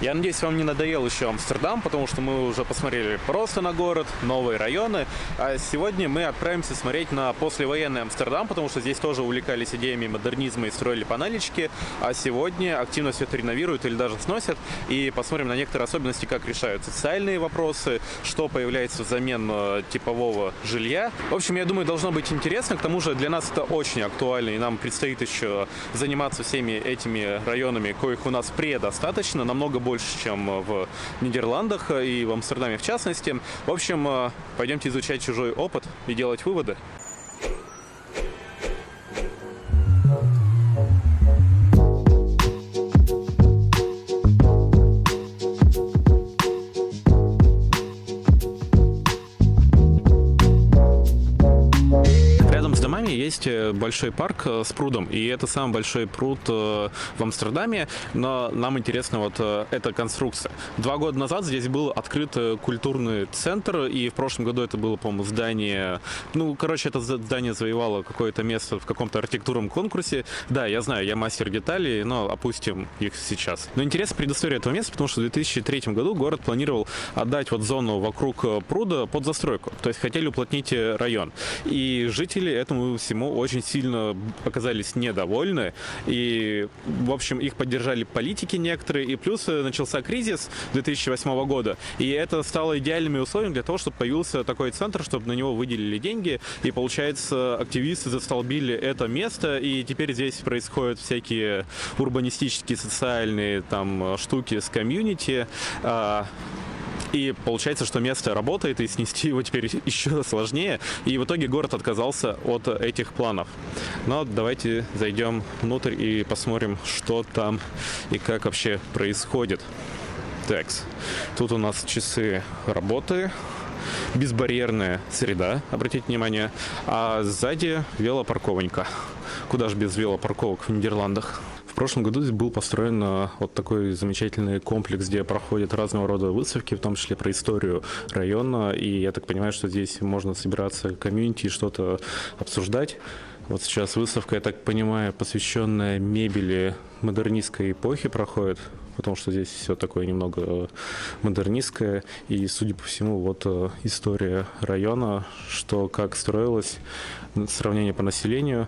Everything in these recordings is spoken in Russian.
Я надеюсь, вам не надоел еще Амстердам, потому что мы уже посмотрели просто на город, новые районы. А сегодня мы отправимся смотреть на послевоенный Амстердам, потому что здесь тоже увлекались идеями модернизма и строили панелечки. А сегодня активно все это реновируют или даже сносят. И посмотрим на некоторые особенности, как решаются социальные вопросы, что появляется взамен типового жилья. В общем, я думаю, должно быть интересно. К тому же для нас это очень актуально, и нам предстоит еще заниматься всеми этими районами, коих у нас предостаточно, намного больше, чем в Нидерландах и в Амстердаме в частности. В общем, пойдемте изучать чужой опыт и делать выводы. Есть большой парк с прудом, и это самый большой пруд в Амстердаме, но нам интересна вот эта конструкция. 2 года назад здесь был открыт культурный центр, и в прошлом году это было, по-моему, здание, ну, короче, это здание завоевало какое-то место в каком-то архитектурном конкурсе. Да, я знаю, я мастер деталей, но опустим их сейчас. Но интересна предыстория этого места, потому что в 2003 году город планировал отдать вот зону вокруг пруда под застройку, то есть хотели уплотнить район, и жители этому всему очень сильно оказались недовольны, и, в общем, их поддержали политики некоторые, и плюс начался кризис 2008 года, и это стало идеальными условиями для того, чтобы появился такой центр, чтобы на него выделили деньги, и, получается, активисты застолбили это место, и теперь здесь происходят всякие урбанистические, социальные там штуки с комьюнити. И получается, что место работает, и снести его теперь еще сложнее. И в итоге город отказался от этих планов. Но давайте зайдем внутрь и посмотрим, что там и как вообще происходит. Так, тут у нас часы работы. Безбарьерная среда, обратите внимание. А сзади велопарковонька. Куда же без велопарковок в Нидерландах? В прошлом году здесь был построен вот такой замечательный комплекс, где проходят разного рода выставки, в том числе про историю района. И я так понимаю, что здесь можно собираться комьюнити и что-то обсуждать. Вот сейчас выставка, я так понимаю, посвященная мебели модернистской эпохи проходит, потому что здесь все такое немного модернистское. И, судя по всему, вот история района, что как строилось, сравнение по населению.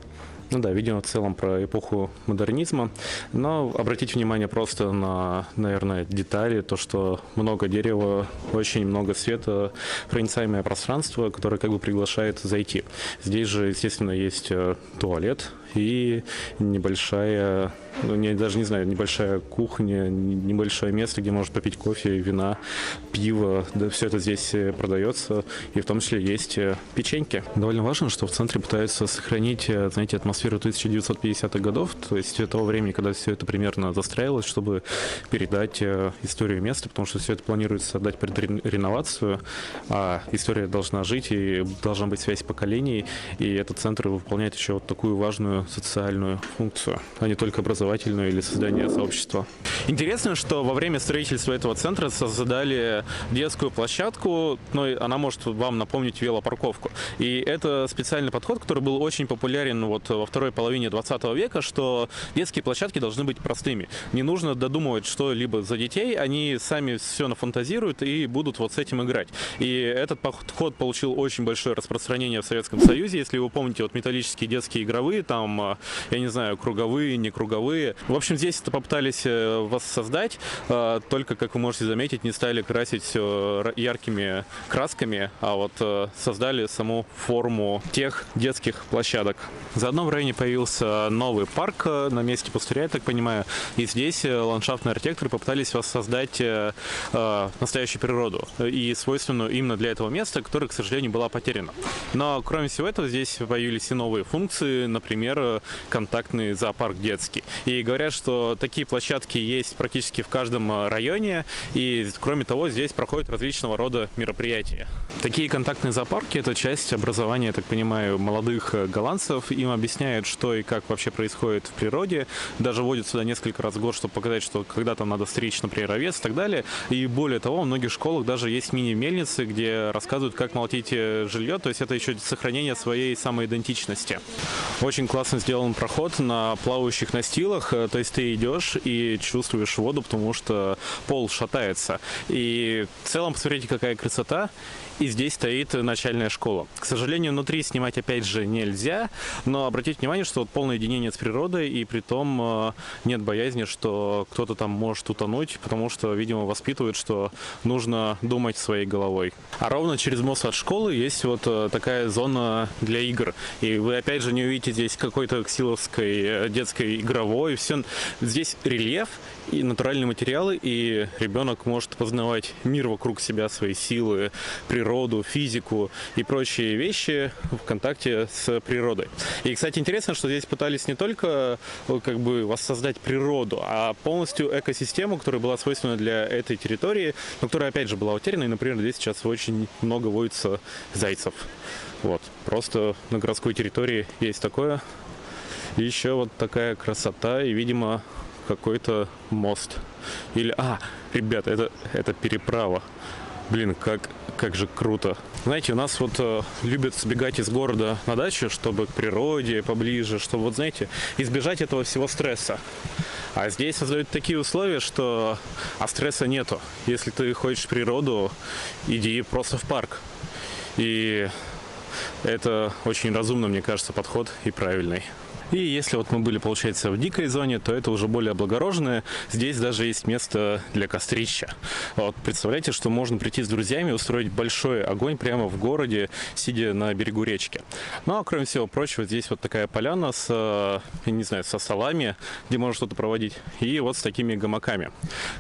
Ну да, видимо, в целом про эпоху модернизма, но обратите внимание просто на, наверное, детали, то, что много дерева, очень много света, проницаемое пространство, которое как бы приглашает зайти. Здесь же, естественно, есть туалет и небольшая, ну, я даже не знаю, небольшая кухня, небольшое место, где можно попить кофе, вина, пиво, да, все это здесь продается, и в том числе есть печеньки. Довольно важно, что в центре пытаются сохранить, знаете, атмосферу 1950-х годов, то есть того времени, когда все это примерно застраивалось, чтобы передать историю места, потому что все это планируется отдать под реновацию, а история должна жить и должна быть связь поколений, и этот центр выполняет еще вот такую важную социальную функцию, а не только образовательную или создание сообщества. Интересно, что во время строительства этого центра создали детскую площадку, но она может вам напомнить велопарковку, и это специальный подход, который был очень популярен вот во второй половине 20 века, что детские площадки должны быть простыми. Не нужно додумывать что-либо за детей, они сами все нафантазируют и будут вот с этим играть. И этот подход получил очень большое распространение в Советском Союзе. Если вы помните, вот металлические детские игровые, там, я не знаю, круговые, не круговые. В общем, здесь это попытались воссоздать, только, как вы можете заметить, не стали красить все яркими красками, а вот создали саму форму тех детских площадок. Заодно в районе появился новый парк на месте пустыря, я так понимаю, и здесь ландшафтные архитекторы попытались воссоздать настоящую природу и свойственную именно для этого места, которая, к сожалению, была потеряна. Но, кроме всего этого, здесь появились и новые функции, например, контактный зоопарк детский. И говорят, что такие площадки есть практически в каждом районе, и, кроме того, здесь проходят различного рода мероприятия. Такие контактные зоопарки – это часть образования, я так понимаю, молодых голландцев. Им объясняют, что и как вообще происходит в природе. Даже водят сюда несколько раз в год, чтобы показать, что когда там надо стричь, например, овец и так далее. И более того, в многих школах даже есть мини-мельницы, где рассказывают, как молотить жилье. То есть это еще сохранение своей самоидентичности. Очень классный классно сделан проход на плавающих настилах, то есть ты идешь и чувствуешь воду, потому что пол шатается. И в целом, посмотрите, какая красота. И здесь стоит начальная школа. К сожалению, внутри снимать опять же нельзя, но обратите внимание, что вот полное единение с природой, и при том нет боязни, что кто-то там может утонуть, потому что, видимо, воспитывают, что нужно думать своей головой. А ровно через мост от школы есть вот такая зона для игр. И вы опять же не увидите здесь какой-то ксиловской детской игровой. Все. Здесь рельеф и натуральные материалы, и ребенок может познавать мир вокруг себя, свои силы, природу, физику и прочие вещи в контакте с природой. И, кстати, интересно, что здесь пытались не только как бы воссоздать природу, а полностью экосистему, которая была свойственна для этой территории, но которая, опять же, была утеряна. И, например, здесь сейчас очень много водится зайцев. Вот. Просто на городской территории есть такое. И еще вот такая красота и, видимо, какой-то мост. Или... А, ребят, это переправа. Блин, как же круто. Знаете, у нас вот любят сбегать из города на дачу, чтобы к природе поближе, чтобы, вот знаете, избежать этого всего стресса. А здесь создают такие условия, что стресса нету. Если ты хочешь природу, иди просто в парк. И это очень разумно, мне кажется, подход и правильный. И если вот мы были, получается, в дикой зоне, то это уже более облагороженное. Здесь даже есть место для кострища. Вот, представляете, что можно прийти с друзьями и устроить большой огонь прямо в городе, сидя на берегу речки. Ну, а кроме всего прочего, здесь вот такая поляна с, не знаю, со столами, где можно что-то проводить, и вот с такими гамаками.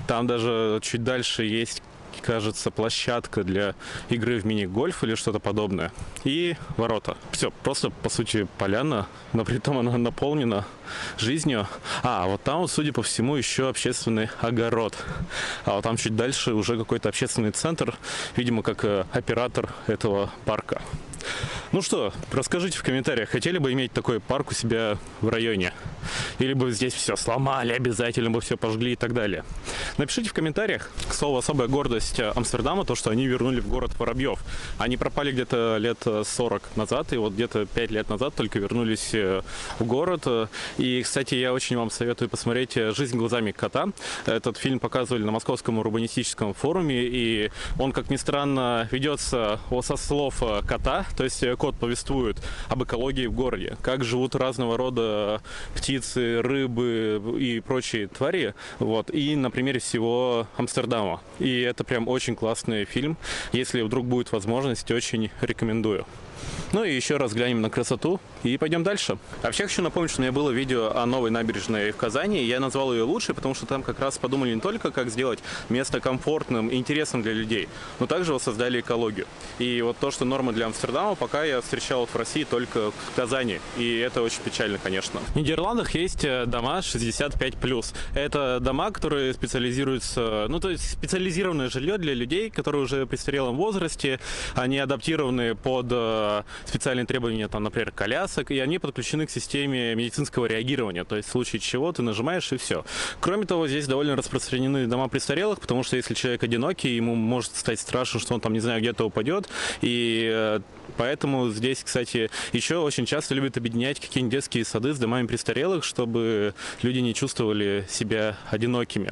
Там даже чуть дальше есть, кажется, площадка для игры в мини-гольф или что-то подобное. И ворота. Все, просто, по сути, поляна, но при том она наполнена жизнью. А вот там, судя по всему, еще общественный огород. А вот там чуть дальше уже какой-то общественный центр, видимо, как оператор этого парка. Ну что, расскажите в комментариях, хотели бы иметь такой парк у себя в районе? Или бы здесь все сломали, обязательно бы все пожгли и так далее? Напишите в комментариях. К слову, особая гордость Амстердама, то, что они вернули в город воробьев. Они пропали где-то лет 40 назад, и вот где-то 5 лет назад только вернулись в город. И, кстати, я очень вам советую посмотреть «Жизнь глазами кота». Этот фильм показывали на Московском урбанистическом форуме, и он, как ни странно, ведется со слов кота. То есть кот повествует об экологии в городе, как живут разного рода птицы, рыбы и прочие твари, вот, и на примере всего Амстердама. И это прям очень классный фильм, если вдруг будет возможность, очень рекомендую. Ну и еще раз глянем на красоту и пойдем дальше. А всех еще напомню, что у меня было видео о новой набережной в Казани. Я назвал ее лучшей, потому что там как раз подумали не только, как сделать место комфортным и интересным для людей, но также воссоздали экологию. И вот то, что норма для Амстердама, пока я встречал в России только в Казани. И это очень печально, конечно. В Нидерландах есть дома 65+. Это дома, которые специализируются, ну то есть специализированное жилье для людей, которые уже при престарелом возрасте, они адаптированы под специальные требования, там, например, колясок, и они подключены к системе медицинского реагирования, то есть в случае чего ты нажимаешь и все. Кроме того, здесь довольно распространены дома престарелых, потому что если человек одинокий, ему может стать страшно, что он там, не знаю, где-то упадет, и поэтому здесь, кстати, еще очень часто любят объединять какие-нибудь детские сады с домами престарелых, чтобы люди не чувствовали себя одинокими.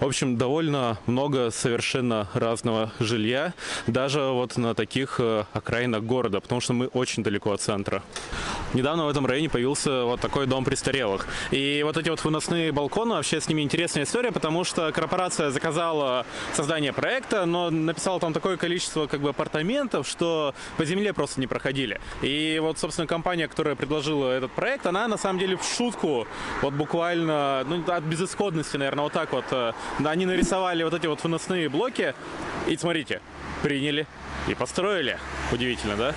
В общем, довольно много совершенно разного жилья, даже вот на таких окраинах города, потому что мы очень далеко от центра. Недавно в этом районе появился вот такой дом престарелых. И вот эти вот выносные балконы, вообще с ними интересная история, потому что корпорация заказала создание проекта, но написала там такое количество как бы апартаментов, что по земле просто не проходили. И вот, собственно, компания, которая предложила этот проект, она на самом деле в шутку, вот буквально, ну, от безысходности, наверное, вот так вот, они нарисовали вот эти вот выносные блоки, и смотрите, приняли и построили. Удивительно, да?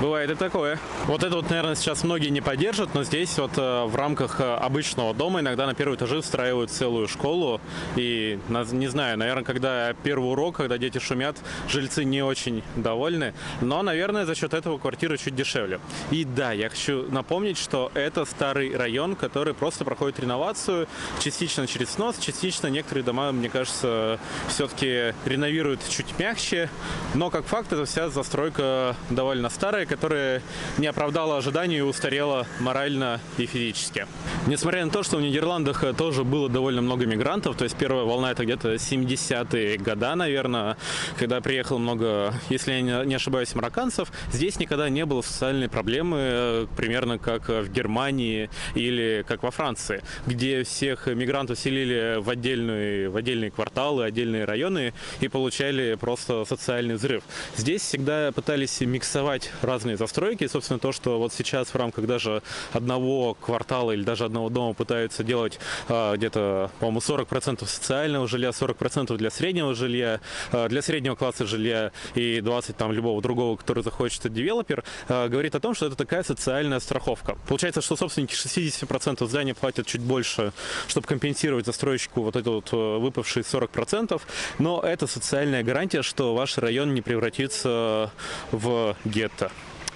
Бывает и такое. Вот это вот, наверное, сейчас многие не поддержат, но здесь вот в рамках обычного дома иногда на первом этаже встраивают целую школу. И, не знаю, наверное, когда первый урок, когда дети шумят, жильцы не очень довольны. Но, наверное, за счет этого квартира чуть дешевле. И да, я хочу напомнить, что это старый район, который просто проходит реновацию, частично через снос, частично некоторые дома, мне кажется, все-таки реновируют чуть мягче. Но, как факт, это вся застройка довольно старая, которое не оправдало ожиданий и устарело морально и физически. Несмотря на то, что в Нидерландах тоже было довольно много мигрантов, то есть первая волна — это где-то 70-е года, наверное, когда приехало много, если я не ошибаюсь, марокканцев, здесь никогда не было социальной проблемы, примерно как в Германии или как во Франции, где всех мигрантов селили в отдельные кварталы, отдельные районы и получали просто социальный взрыв. Здесь всегда пытались миксовать разные застройки. И, собственно, то, что вот сейчас в рамках даже одного квартала или даже одного дома пытаются делать где-то, по-моему, 40% социального жилья, 40% для среднего жилья, для среднего класса жилья и 20% там любого другого, который захочет, девелопер, говорит о том, что это такая социальная страховка. Получается, что собственники 60% здания платят чуть больше, чтобы компенсировать застройщику вот этот вот выпавший 40%, но это социальная гарантия, что ваш район не превратится в гетто.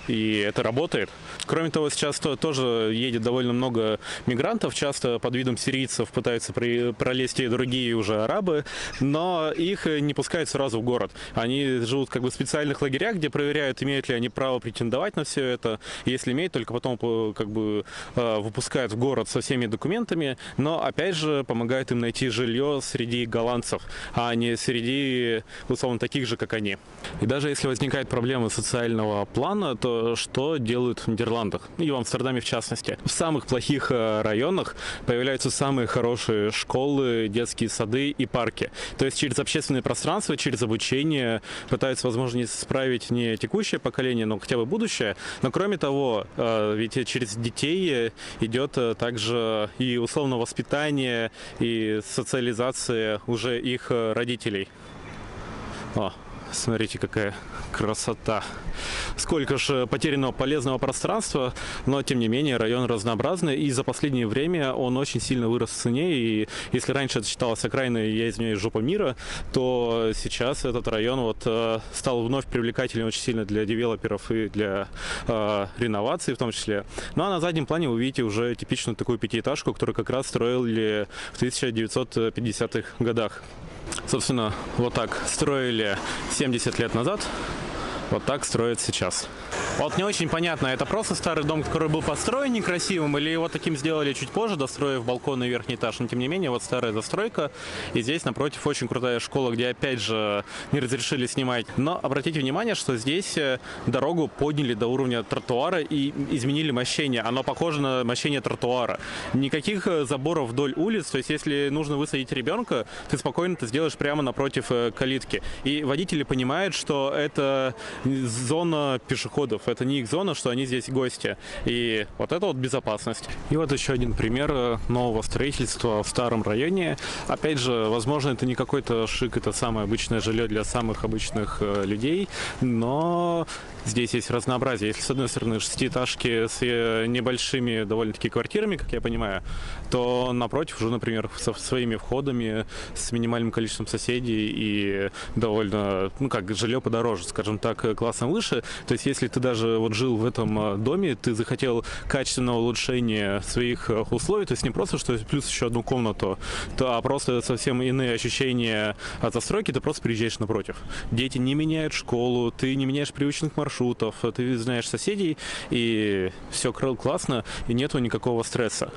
И это работает. Кроме того, сейчас тоже едет довольно много мигрантов, часто под видом сирийцев пытаются пролезть и другие уже арабы, но их не пускают сразу в город. Они живут как бы в специальных лагерях, где проверяют, имеют ли они право претендовать на все это. Если имеют, только потом как бы выпускают в город со всеми документами, но опять же помогают им найти жилье среди голландцев, а не среди, условно, таких же, как они. И даже если возникает проблема социального плана, то что делают в Нидерландах и в Амстердаме в частности. В самых плохих районах появляются самые хорошие школы, детские сады и парки. То есть через общественное пространство, через обучение пытаются, возможно, исправить не текущее поколение, но хотя бы будущее. Но кроме того, ведь через детей идет также и условно воспитание, и социализация уже их родителей. О, смотрите, какая красота. Сколько же потерянного полезного пространства, но тем не менее район разнообразный, и за последнее время он очень сильно вырос в цене, и если раньше это считалось окраиной, я извиняюсь, жопа мира, то сейчас этот район вот стал вновь привлекательным очень сильно для девелоперов и для реновации в том числе. Ну а на заднем плане вы видите уже типичную такую пятиэтажку, которую как раз строили в 1950-х годах. Собственно, вот так строили 70 лет назад. Вот так строят сейчас. Вот не очень понятно, это просто старый дом, который был построен некрасивым, или его таким сделали чуть позже, достроив балкон и верхний этаж. Но тем не менее, вот старая застройка. И здесь напротив очень крутая школа, где опять же не разрешили снимать. Но обратите внимание, что здесь дорогу подняли до уровня тротуара и изменили мощение. Оно похоже на мощение тротуара. Никаких заборов вдоль улиц. То есть если нужно высадить ребенка, ты спокойно это сделаешь прямо напротив калитки. И водители понимают, что это зона пешеходов, это не их зона, что они здесь гости. И вот это вот безопасность. И вот еще один пример нового строительства в старом районе. Опять же, возможно, это не какой-то шик, это самое обычное жилье для самых обычных людей, но здесь есть разнообразие. Если, с одной стороны, шестиэтажки с небольшими довольно-таки квартирами, как я понимаю, то напротив уже, например, со своими входами, с минимальным количеством соседей и довольно, ну как, жилье подороже, скажем так, классом выше. То есть если ты даже вот жил в этом доме, ты захотел качественного улучшения своих условий, то есть не просто, что плюс еще одну комнату, а просто совсем иные ощущения от застройки, ты просто приезжаешь напротив. Дети не меняют школу, ты не меняешь привычных маршрутов, ты знаешь соседей, и все классно, и нету никакого стресса.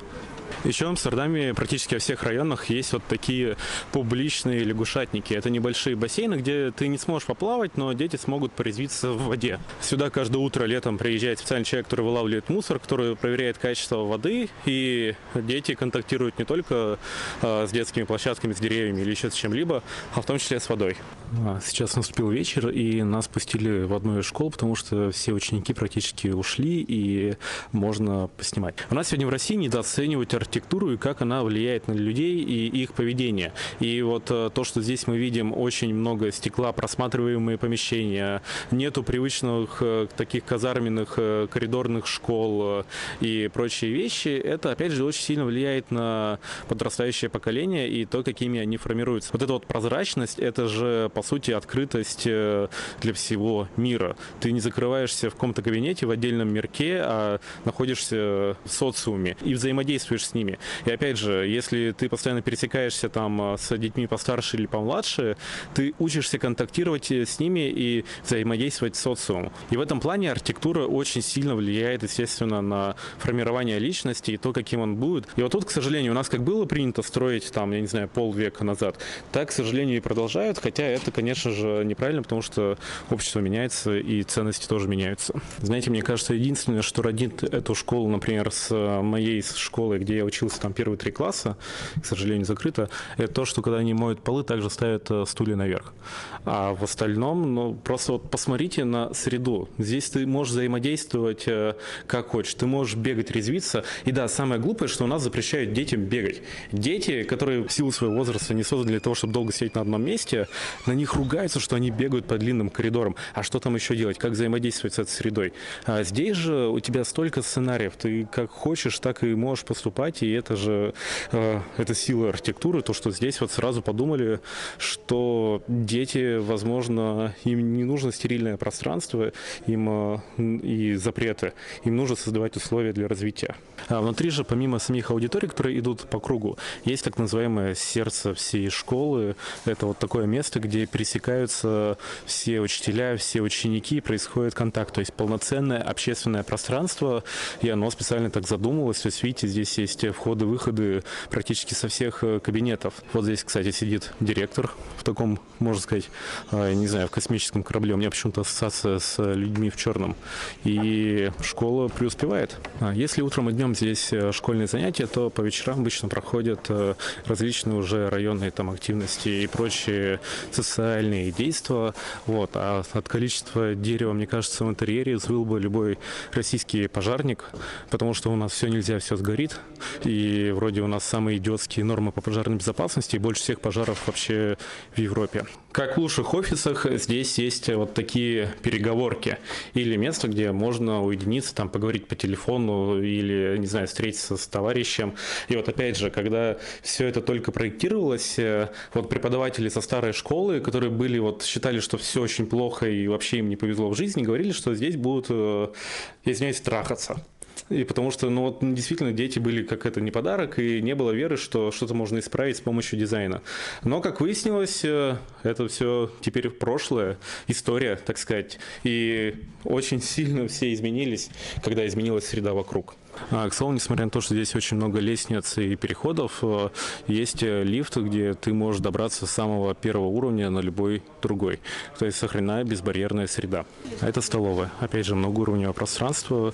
Еще в Амстердаме практически во всех районах есть вот такие публичные лягушатники. Это небольшие бассейны, где ты не сможешь поплавать, но дети смогут порезвиться в воде. Сюда каждое утро летом приезжает специальный человек, который вылавливает мусор, который проверяет качество воды, и дети контактируют не только с детскими площадками, с деревьями или еще с чем-либо, а в том числе с водой. Сейчас наступил вечер, и нас пустили в одну из школ, потому что все ученики практически ушли, и можно поснимать. У нас сегодня в России недооценивают архитектуру и как она влияет на людей и их поведение. И вот то, что здесь мы видим очень много стекла, просматриваемые помещения, нету привычных таких казарменных коридорных школ и прочие вещи, это опять же очень сильно влияет на подрастающее поколение и то, какими они формируются. Вот эта вот прозрачность, это же по сути открытость для всего мира. Ты не закрываешься в каком-то кабинете в отдельном мирке, а находишься в социуме и взаимодействуешь с ними. И опять же, если ты постоянно пересекаешься там с детьми постарше или помладше, ты учишься контактировать с ними и взаимодействовать с социумом. И в этом плане архитектура очень сильно влияет, естественно, на формирование личности и то, каким он будет. И вот тут, к сожалению, у нас как было принято строить там, я не знаю, полвека назад, так, к сожалению, и продолжают, хотя это, конечно же, неправильно, потому что общество меняется и ценности тоже меняются. Знаете, мне кажется, единственное, что родит эту школу, например, с моей школы, где я учился там первые 3 класса, к сожалению, закрыто, это то, что когда они моют полы, также ставят стулья наверх. А в остальном, ну, просто вот посмотрите на среду. Здесь ты можешь взаимодействовать как хочешь, ты можешь бегать, резвиться. И да, самое глупое, что у нас запрещают детям бегать. Дети, которые в силу своего возраста не созданы для того, чтобы долго сидеть на одном месте, на них ругаются, что они бегают по длинным коридорам. А что там еще делать? Как взаимодействовать с этой средой? А здесь же у тебя столько сценариев. Ты как хочешь, так и можешь поступать. И это же это сила архитектуры. То, что здесь вот сразу подумали, что дети, возможно, им не нужно стерильное пространство, им и запреты. Им нужно создавать условия для развития. А внутри же, помимо самих аудиторий, которые идут по кругу, есть так называемое сердце всей школы. Это вот такое место, где пересекаются все учителя, все ученики, происходит контакт. То есть полноценное общественное пространство, и оно специально так задумывалось. То есть, видите, здесь есть входы-выходы практически со всех кабинетов. Вот здесь, кстати, сидит директор в таком, можно сказать, не знаю, в космическом корабле. У меня почему-то ассоциация с людьми в черном. И школа преуспевает. Если утром и днем здесь школьные занятия, то по вечерам обычно проходят различные уже районные там активности и прочие социальные действия. Вот. А от количества дерева, мне кажется, в интерьере взвыл бы любой российский пожарник, потому что у нас все нельзя, все сгорит. И вроде у нас самые идиотские нормы по пожарной безопасности и больше всех пожаров вообще в Европе. Как в лучших офисах, здесь есть вот такие переговорки или место, где можно уединиться, там поговорить по телефону или, не знаю, встретиться с товарищем. И вот опять же, когда все это только проектировалось, вот преподаватели со старой школы, которые были, вот считали, что все очень плохо и вообще им не повезло в жизни, говорили, что здесь будут, я извиняюсь, трахаться. И потому что, ну вот, действительно, дети были как это не подарок, и не было веры, что что-то можно исправить с помощью дизайна. Но, как выяснилось, это все теперь прошлое, история, так сказать. И очень сильно все изменились, когда изменилась среда вокруг. К слову, несмотря на то, что здесь очень много лестниц и переходов, есть лифт, где ты можешь добраться с самого первого уровня на любой другой. То есть сохранена безбарьерная среда. Это столовая. Опять же, многоуровневое пространство,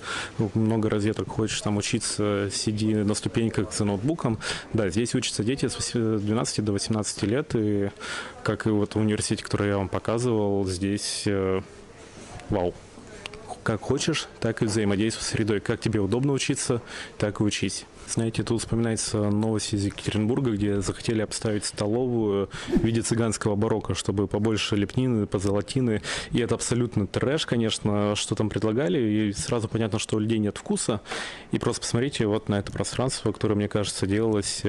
много розеток. Хочешь там учиться, сиди на ступеньках за ноутбуком. Да, здесь учатся дети с 12 до 18 лет. И как и вот в университете, который я вам показывал, здесь вау. Как хочешь, так и взаимодействуй с средой. Как тебе удобно учиться, так и учись. Знаете, тут вспоминается новость из Екатеринбурга, где захотели обставить столовую в виде цыганского барокко, чтобы побольше лепнины, позолотины. И это абсолютно трэш, конечно, что там предлагали. И сразу понятно, что у людей нет вкуса. И просто посмотрите вот на это пространство, которое, мне кажется, делалось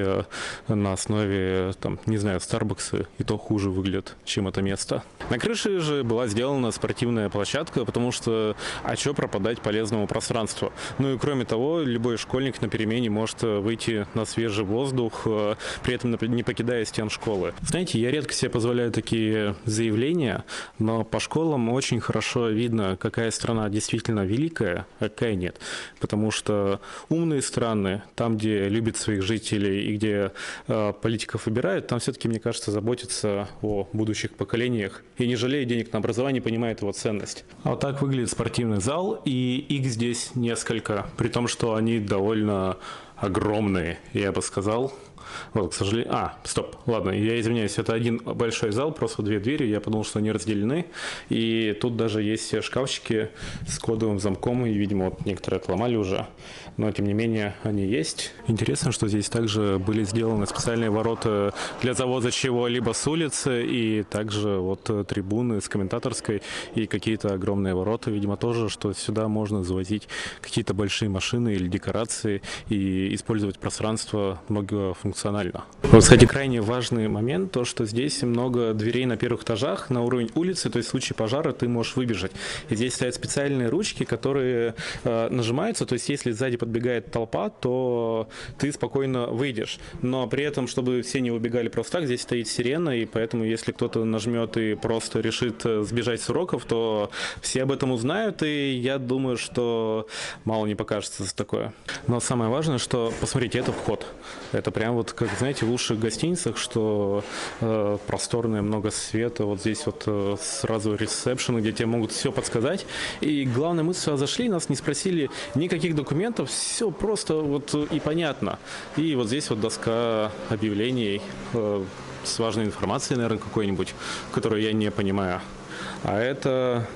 на основе, там, не знаю, Starbucks, и то хуже выглядит, чем это место. На крыше же была сделана спортивная площадка, потому что а что пропадать полезному пространству? Ну и кроме того, любой школьник на перемене может выйти на свежий воздух, при этом не покидая стен школы. Знаете, я редко себе позволяю такие заявления, но по школам очень хорошо видно, какая страна действительно великая, а какая нет. Потому что умные страны, там, где любят своих жителей и где политиков выбирают, там все-таки, мне кажется, заботятся о будущих поколениях и не жалея денег на образование, понимает его ценность. А вот так выглядит спортивный зал, и их здесь несколько, при том, что они довольно огромные, я бы сказал. Вот, к сожалению... А, стоп, ладно, я извиняюсь, это один большой зал, просто 2 двери, я подумал, что они разделены, и тут даже есть шкафчики с кодовым замком, и, видимо, вот некоторые отломали уже, но, тем не менее, они есть. Интересно, что здесь также были сделаны специальные ворота для завоза чего-либо с улицы, и также вот трибуны с комментаторской, и какие-то огромные ворота, видимо, тоже, что сюда можно завозить какие-то большие машины или декорации, и использовать пространство многофункциональное. функционально. Вот, кстати, крайне важный момент, то, что здесь много дверей на первых этажах, на уровень улицы, то есть в случае пожара ты можешь выбежать. И здесь стоят специальные ручки, которые нажимаются, то есть если сзади подбегает толпа, то ты спокойно выйдешь. Но при этом, чтобы все не убегали просто так, здесь стоит сирена, и поэтому если кто-то нажмет и просто решит сбежать с уроков, то все об этом узнают, и я думаю, что мало не покажется за такое. Но самое важное, что, посмотрите, это вход. Это прям вот, как знаете, в лучших гостиницах, что просторное, много света, вот здесь вот сразу ресепшн, где тебе могут все подсказать. И главное, мы сюда зашли, нас не спросили никаких документов, все просто вот и понятно. И вот здесь вот доска объявлений с важной информацией, наверное, какой-нибудь, которую я не понимаю. А это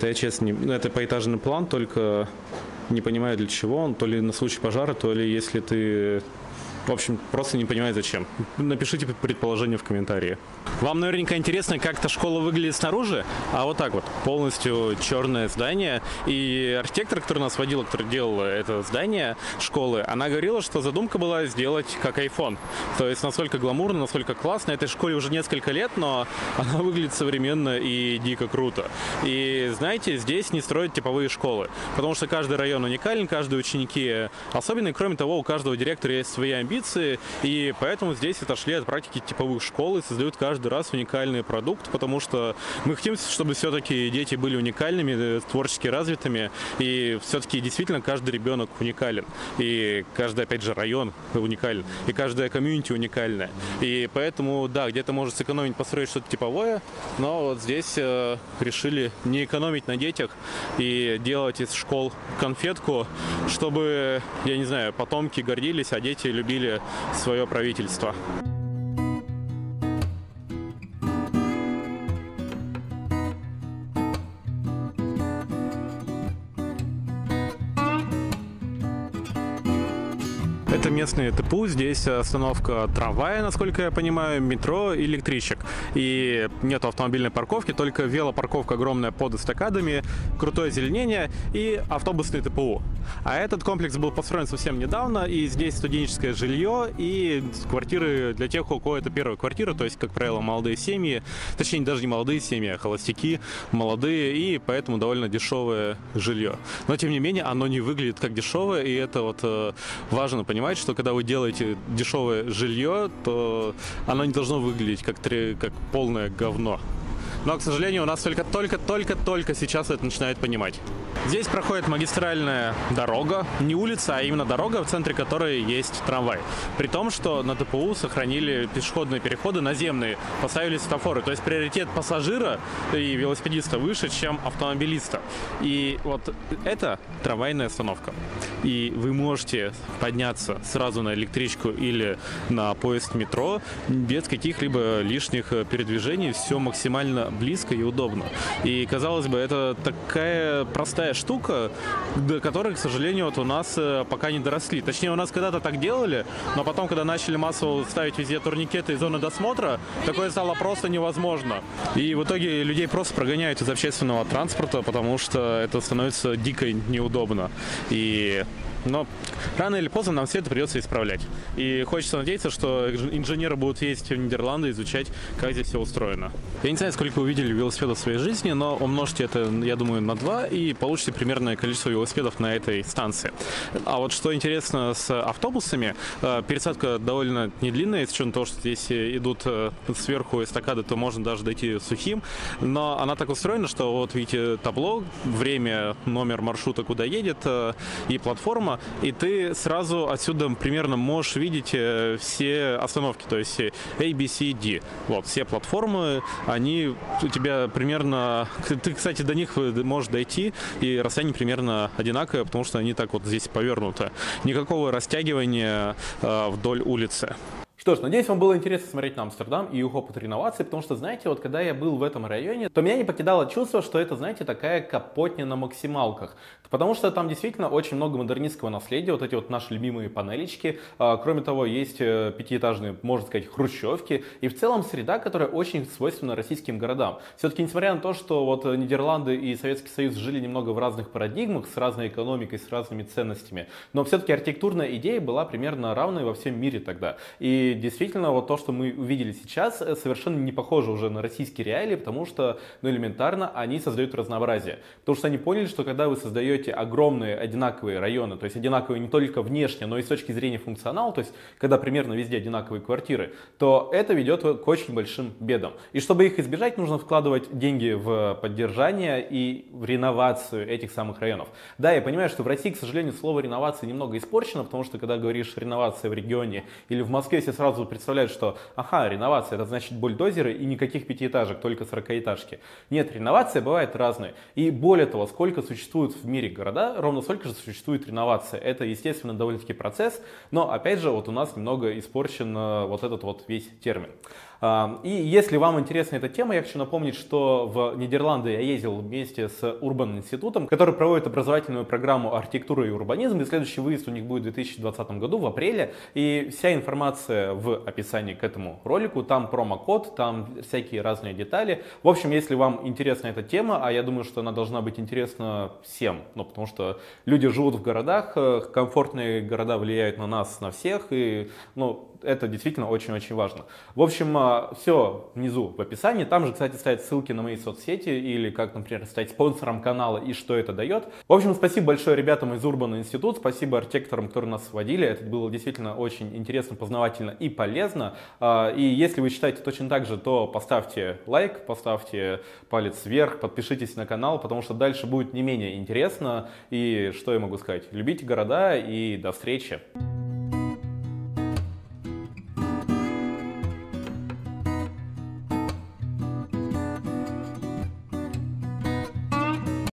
я честно, это поэтажный план, только не понимаю, для чего он, то ли на случай пожара, то ли если ты, в общем, просто не понимаю, зачем. Напишите предположение в комментарии. Вам наверняка интересно, как эта школа выглядит снаружи, а вот так вот, полностью черное здание. И архитектор, который нас водил, который делал это здание школы, она говорила, что задумка была сделать как iPhone. То есть настолько гламурно, настолько классно. Этой школе уже несколько лет, но она выглядит современно и дико круто. И знаете, здесь не строят типовые школы, потому что каждый район уникален, каждые ученики особенные. Кроме того, у каждого директора есть свои амбиции. И поэтому здесь отошли от практики типовых школ и создают каждый раз уникальный продукт, потому что мы хотим, чтобы все-таки дети были уникальными, творчески развитыми, и все-таки действительно каждый ребенок уникален, и каждый, опять же, район уникален, и каждая комьюнити уникальная. И поэтому, да, где-то может сэкономить, построить что-то типовое, но вот здесь решили не экономить на детях и делать из школ конфетку, чтобы, я не знаю, потомки гордились, а дети любили свое правительство. Это местные ТПУ, здесь остановка трамвая, насколько я понимаю, метро, электричек. И нет автомобильной парковки, только велопарковка огромная под эстакадами, крутое озеленение и автобусный ТПУ. А этот комплекс был построен совсем недавно, и здесь студенческое жилье и квартиры для тех, у кого это первая квартира, то есть, как правило, молодые семьи, точнее, даже не молодые семьи, а холостяки, молодые, и поэтому довольно дешевое жилье. Но, тем не менее, оно не выглядит как дешевое, и это вот важно понимать, что когда вы делаете дешевое жилье, то оно не должно выглядеть как полное говно. Но, к сожалению, у нас только сейчас это начинают понимать. Здесь проходит магистральная дорога, не улица, а именно дорога, в центре которой есть трамвай. При том, что на ТПУ сохранили пешеходные переходы наземные, поставили светофоры. То есть приоритет пассажира и велосипедиста выше, чем автомобилиста. И вот это трамвайная остановка. И вы можете подняться сразу на электричку или на поезд метро без каких-либо лишних передвижений. Все максимально близко и удобно. И, казалось бы, это такая простая штука, до которой, к сожалению, вот у нас пока не доросли. Точнее, у нас когда-то так делали, но потом, когда начали массово ставить везде турникеты и зоны досмотра, такое стало просто невозможно. И в итоге людей просто прогоняют из общественного транспорта, потому что это становится дико неудобно. Но рано или поздно нам все это придется исправлять. И хочется надеяться, что инженеры будут ездить в Нидерланды, изучать, как здесь все устроено. Я не знаю, сколько вы видели велосипедов в своей жизни, но умножьте это, я думаю, на 2 и получите примерное количество велосипедов на этой станции. А вот что интересно с автобусами, пересадка довольно недлинная, с учетом того, что здесь идут сверху эстакады, то можно даже дойти сухим. Но она так устроена, что вот видите табло, время, номер маршрута, куда едет, и платформа. И ты сразу отсюда примерно можешь видеть все остановки, то есть A, B, C, D. Вот, все платформы, они у тебя примерно... Ты, кстати, до них можешь дойти, и расстояние примерно одинаковое, потому что они так вот здесь повернуты. Никакого растягивания вдоль улицы. Что ж, надеюсь, вам было интересно смотреть на Амстердам и его опыт реновации, потому что, знаете, вот когда я был в этом районе, то меня не покидало чувство, что это, знаете, такая Капотня на максималках. Потому что там действительно очень много модернистского наследия, вот эти вот наши любимые панелечки. Кроме того, есть пятиэтажные, можно сказать, хрущевки. И в целом среда, которая очень свойственна российским городам. Все-таки, несмотря на то, что вот Нидерланды и Советский Союз жили немного в разных парадигмах, с разной экономикой, с разными ценностями, но все-таки архитектурная идея была примерно равной во всем мире тогда. И действительно, вот то, что мы увидели сейчас, совершенно не похоже уже на российские реалии, потому что, ну, элементарно, они создают разнообразие. Потому что они поняли, что когда вы создаете огромные одинаковые районы, то есть одинаковые не только внешне, но и с точки зрения функционала, то есть когда примерно везде одинаковые квартиры, то это ведет к очень большим бедам. И чтобы их избежать, нужно вкладывать деньги в поддержание и в реновацию этих самых районов. Да, я понимаю, что в России, к сожалению, слово реновация немного испорчено, потому что когда говоришь реновация в регионе или в Москве, все сразу представляют, что ага, реновация — это значит бульдозеры и никаких пятиэтажек, только 40-этажки. Нет, реновация бывает разной. И более того, сколько существует в мире города, ровно столько же существует реновация. Это, естественно, довольно-таки процесс, но, опять же, вот у нас немного испорчен вот этот вот весь термин. И если вам интересна эта тема, я хочу напомнить, что в Нидерланды я ездил вместе с Urban Institute, который проводит образовательную программу «Архитектура и урбанизм», и следующий выезд у них будет в 2020 году, в апреле, и вся информация в описании к этому ролику, там промокод, там всякие разные детали. В общем, если вам интересна эта тема, а я думаю, что она должна быть интересна всем, ну, потому что люди живут в городах, комфортные города влияют на нас, на всех, и, ну, это действительно очень-очень важно. В общем, все внизу в описании. Там же, кстати, стоят ссылки на мои соцсети или как, например, стать спонсором канала и что это дает. В общем, спасибо большое ребятам из Urban Institute, спасибо архитекторам, которые нас сводили. Это было действительно очень интересно, познавательно и полезно. И если вы считаете точно так же, то поставьте лайк, поставьте палец вверх, подпишитесь на канал, потому что дальше будет не менее интересно. И что я могу сказать? Любите города и до встречи!